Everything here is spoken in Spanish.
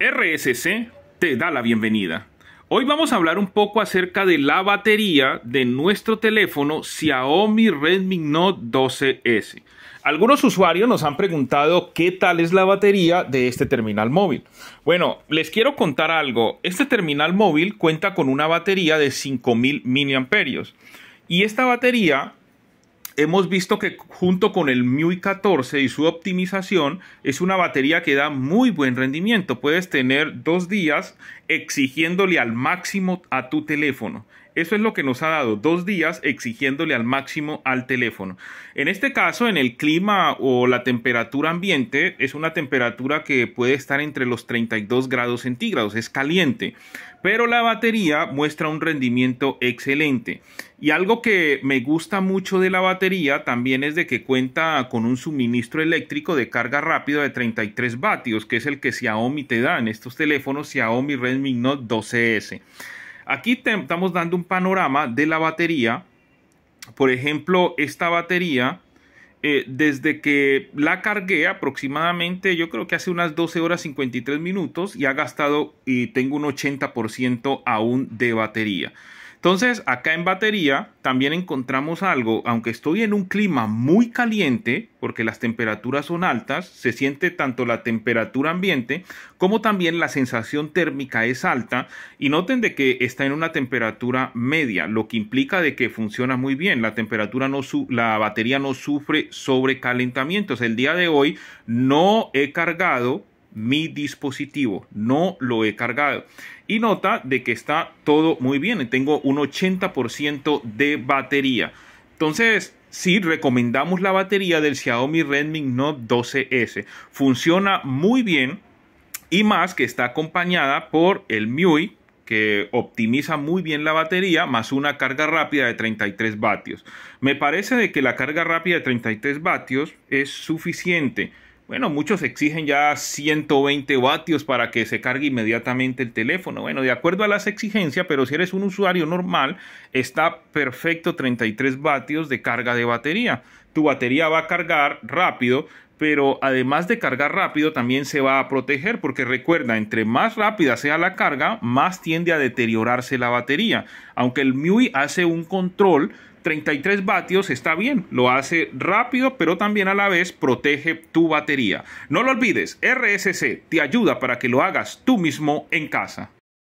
RSC te da la bienvenida. Hoy vamos a hablar un poco acerca de la batería de nuestro teléfono Xiaomi Redmi Note 12S. Algunos usuarios nos han preguntado qué tal es la batería de este terminal móvil. Bueno, les quiero contar algo. Este terminal móvil cuenta con una batería de 5000 mAh. Y esta batería hemos visto que junto con el MIUI 14 y su optimización es una batería que da muy buen rendimiento. Puedes tener 2 días exigiéndole al máximo a tu teléfono. Eso es lo que nos ha dado, 2 días exigiéndole al máximo al teléfono. En este caso, en el clima o la temperatura ambiente, es una temperatura que puede estar entre los 32 grados centígrados, es caliente. Pero la batería muestra un rendimiento excelente. Y algo que me gusta mucho de la batería también es de que cuenta con un suministro eléctrico de carga rápida de 33 vatios, que es el que Xiaomi te da en estos teléfonos Xiaomi Redmi Note 12S. Aquí estamos dando un panorama de la batería. Por ejemplo, esta batería, desde que la cargué aproximadamente, yo creo que hace unas 12 horas 53 minutos y ha gastado, y tengo un 80% aún de batería. Entonces, acá en batería también encontramos algo, aunque estoy en un clima muy caliente, porque las temperaturas son altas, se siente tanto la temperatura ambiente como también la sensación térmica es alta, y noten de que está en una temperatura media, lo que implica de que funciona muy bien, la batería no sufre sobrecalentamientos. El día de hoy no he cargado mi dispositivo, no lo he cargado, y nota de que está todo muy bien, tengo un 80% de batería. Entonces sí, recomendamos la batería del Xiaomi Redmi Note 12S, funciona muy bien, y más que está acompañada por el MIUI, que optimiza muy bien la batería, más una carga rápida de 33 vatios. Me parece de que la carga rápida de 33 vatios es suficiente. Bueno, muchos exigen ya 120 vatios para que se cargue inmediatamente el teléfono. Bueno, de acuerdo a las exigencias, pero si eres un usuario normal, está perfecto 33 vatios de carga de batería. Tu batería va a cargar rápido, pero además de cargar rápido, también se va a proteger, porque recuerda, entre más rápida sea la carga, más tiende a deteriorarse la batería. Aunque el MIUI hace un control, 33 vatios está bien, lo hace rápido, pero también a la vez protege tu batería. No lo olvides, RSC te ayuda para que lo hagas tú mismo en casa.